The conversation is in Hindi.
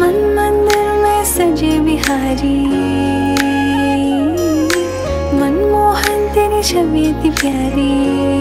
मन मंदिर में सजे बिहारी, मनमोहन तेरी छवि थी प्यारी।